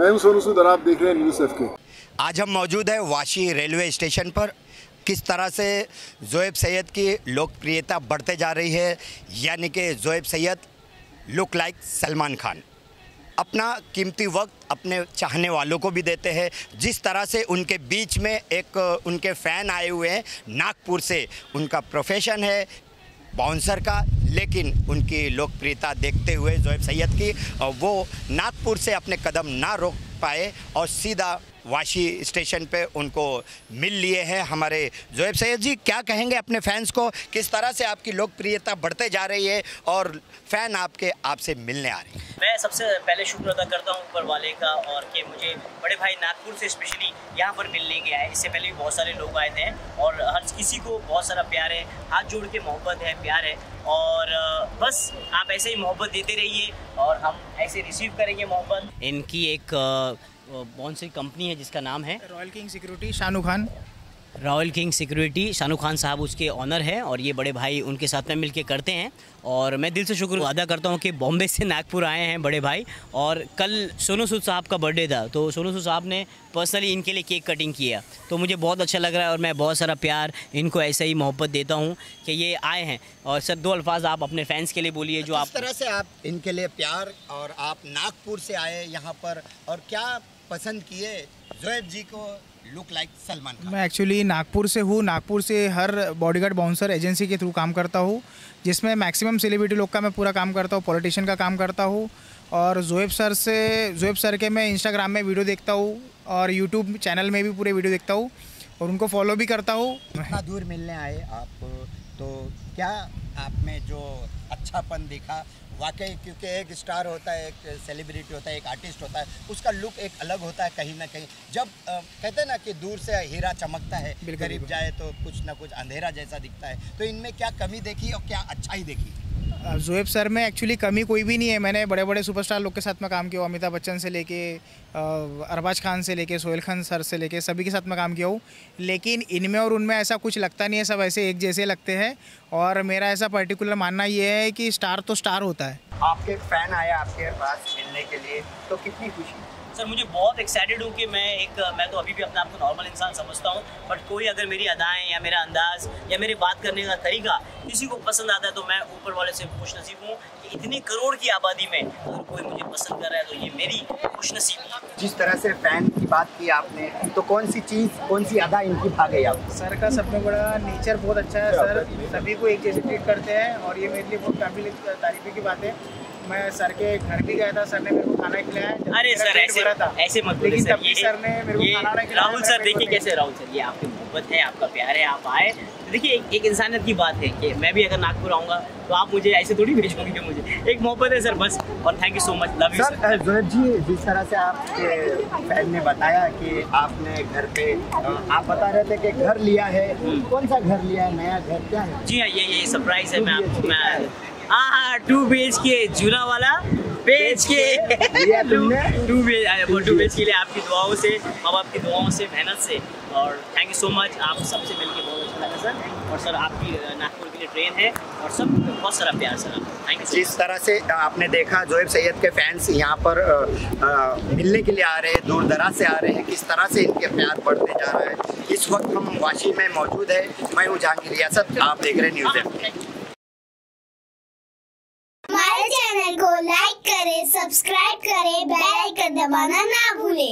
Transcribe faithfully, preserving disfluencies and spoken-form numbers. मैं हूं सोनू सूद और आप देख रहे हैं न्यूज़ एफ के। आज हम मौजूद हैं वाशी रेलवे स्टेशन पर। किस तरह से जोहेब सैयद की लोकप्रियता बढ़ते जा रही है, यानी कि जोहेब सैयद लुक लाइक सलमान खान अपना कीमती वक्त अपने चाहने वालों को भी देते हैं। जिस तरह से उनके बीच में एक उनके फ़ैन आए हुए हैं नागपुर से, उनका प्रोफेशन है बाउंसर का, लेकिन उनकी लोकप्रियता देखते हुए जोहेब सैयद की वो नागपुर से अपने कदम ना रोक पाए और सीधा वाशी स्टेशन पे उनको मिल लिए हैं हमारे जोहेब सैयद जी। क्या कहेंगे अपने फैंस को, किस तरह से आपकी लोकप्रियता बढ़ते जा रही है और फैन आपके आपसे मिलने आ रहे हैं? मैं सबसे पहले शुक्र अदा करता हूँ ऊपर वाले का, और कि मुझे बड़े भाई नागपुर से स्पेशली यहाँ पर मिलने गया है। इससे पहले भी बहुत सारे लोग आए थे और हर किसी को बहुत सारा प्यार है, हाथ जोड़ के मोहब्बत है, प्यार है। और बस आप ऐसे ही मोहब्बत देते रहिए और हम ऐसे रिसीव करेंगे मोहब्बत। इनकी एक कौन सी कंपनी है जिसका नाम है royal king security, Shanu Khan, royal king security Shanu Khan साहब उसके ऑनर हैं और ये बड़े भाई उनके साथ में मिलके करते हैं। और मैं दिल से शुक्र अदा करता हूँ कि बॉम्बे से नागपुर आए हैं बड़े भाई। और कल सोनू सूद साहब का बर्थडे था, तो सोनू सूद साहब ने पर्सनली इनके लिए केक कटिंग किया, तो मुझे बहुत अच्छा लग रहा है और मैं बहुत सारा प्यार इनको ऐसे ही मोहब्बत देता हूँ कि ये आए हैं। और सर दो अल्फाज आप अपने फैंस के लिए बोलिए। जो आप तरह से आप इनके लिए प्यार, और आप नागपुर से आए यहाँ पर और क्या पसंद किए जोहेब जी को लुक लाइक सलमान खान? मैं एक्चुअली नागपुर से हूँ, नागपुर से हर बॉडीगार्ड बाउंसर एजेंसी के थ्रू काम करता हूँ, जिसमें मैक्सिमम सेलिब्रिटी लोग का मैं पूरा काम करता हूँ, पॉलिटिशियन का काम करता हूँ। और जोहेब सर से जोहेब सर के मैं इंस्टाग्राम में वीडियो देखता हूँ और यूट्यूब चैनल में भी पूरे वीडियो देखता हूँ और उनको फॉलो भी करता हूँ। इतना दूर मिलने आए आप, तो क्या आप में जो अच्छापन देखा वाकई, क्योंकि एक स्टार होता है, एक सेलिब्रिटी होता है, एक आर्टिस्ट होता है, उसका लुक एक अलग होता है कहीं ना कहीं। जब आ, कहते हैं ना कि दूर से हीरा चमकता है, करीब जाए तो कुछ ना कुछ अंधेरा जैसा दिखता है, तो इनमें क्या कमी देखी और क्या अच्छाई देखी? जोहेब सर में एक्चुअली कमी कोई भी नहीं है। मैंने बड़े बड़े सुपरस्टार लोग के साथ में काम किया, अमिताभ बच्चन से लेके अरबाज खान से लेके सोहेल खान सर से लेके सभी के साथ में काम किया हूँ, लेकिन इनमें और उनमें ऐसा कुछ लगता नहीं है, सब ऐसे एक जैसे लगते हैं। और मेरा ऐसा पर्टिकुलर मानना ये है कि स्टार तो स्टार होता है। आपके फैन आया आपके पास मिलने के लिए, तो कितनी खुशी? सर मुझे बहुत एक्साइटेड हूँ कि मैं एक मैं तो अभी भी अपने आप को नॉर्मल इंसान समझता हूँ, बट कोई अगर मेरी अदाएँ या मेरा अंदाज़ या मेरे बात करने का तरीका किसी को पसंद आता है तो मैं ऊपर वाले से खुशनसीब हूँ कि इतनी करोड़ की आबादी में अगर कोई मुझे पसंद कर रहा है तो ये मेरी खुशनसीबी। जिस तरह से फैन की बात की आपने, तो कौन सी चीज़ कौन सी अदा इनकी भा गई आप? सर का सबसे बड़ा नेचर बहुत अच्छा है, सर सभी को एक जैसे ट्रीट करते हैं और ये मेरे लिए बहुत काबिल तारीफ की बात है। मैं सर के घर भी गया था, सर ने मेरे को खाना खिलाया। अरे सर ऐसे ऐसे मत बोलिए सर, ये सर ने मेरे को खाना खिलाया। राहुल सर देखिए कैसे, राहुल सर ये आपकी मोहब्बत है, आपका प्यार है, आप आए। देखिए एक, एक इंसानियत की बात है कि मैं भी अगर नागपुर आऊँगा तो आप मुझे ऐसे थोड़ी भेज पाऊंगी कि मुझे एक मोहब्बत है सर बस। और thank you so much, love you sir. Zoheb ji जिस तरह से आपके फैन ने बताया कि आपने घर पे, आप बता रहे थे कि घर लिया है, कौन सा घर लिया है, नया घर क्या है? जी हाँ ये ये सरप्राइज है। मैं आपको मैं हाँ हाँ टू पेज के झूला वाला पेज के टू पेज वो टू पेज के लिए आपकी दुआओं से, माँ बाप की दुआओं से, मेहनत से, और थैंक यू सो मच। आप सबसे मिलकर बहुत अच्छा लगा सर, और सर आपकी नागपुर के लिए ट्रेन है और सब बहुत सारा प्यार सर, थैंक यू। जिस तरह से आपने देखा जोहेब सैयद के फैंस यहाँ पर आ, आ, मिलने के लिए आ रहे हैं, दूर दराज से आ रहे हैं, किस तरह से इनके प्यार बढ़ते जा रहा है। इस वक्त हम वाशी में मौजूद है, मैं हूँ जहांगीर रियासत, आप देख रहे न्यूज़। लाइक करें, सब्सक्राइब करें, बेल आइकन दबाना ना भूलें।